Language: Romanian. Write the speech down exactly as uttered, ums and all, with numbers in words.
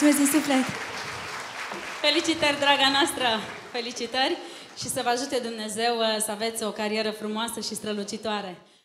Mulțumesc din suflet! Felicitări, draga noastră! Felicitări și să vă ajute Dumnezeu să aveți o carieră frumoasă și strălucitoare!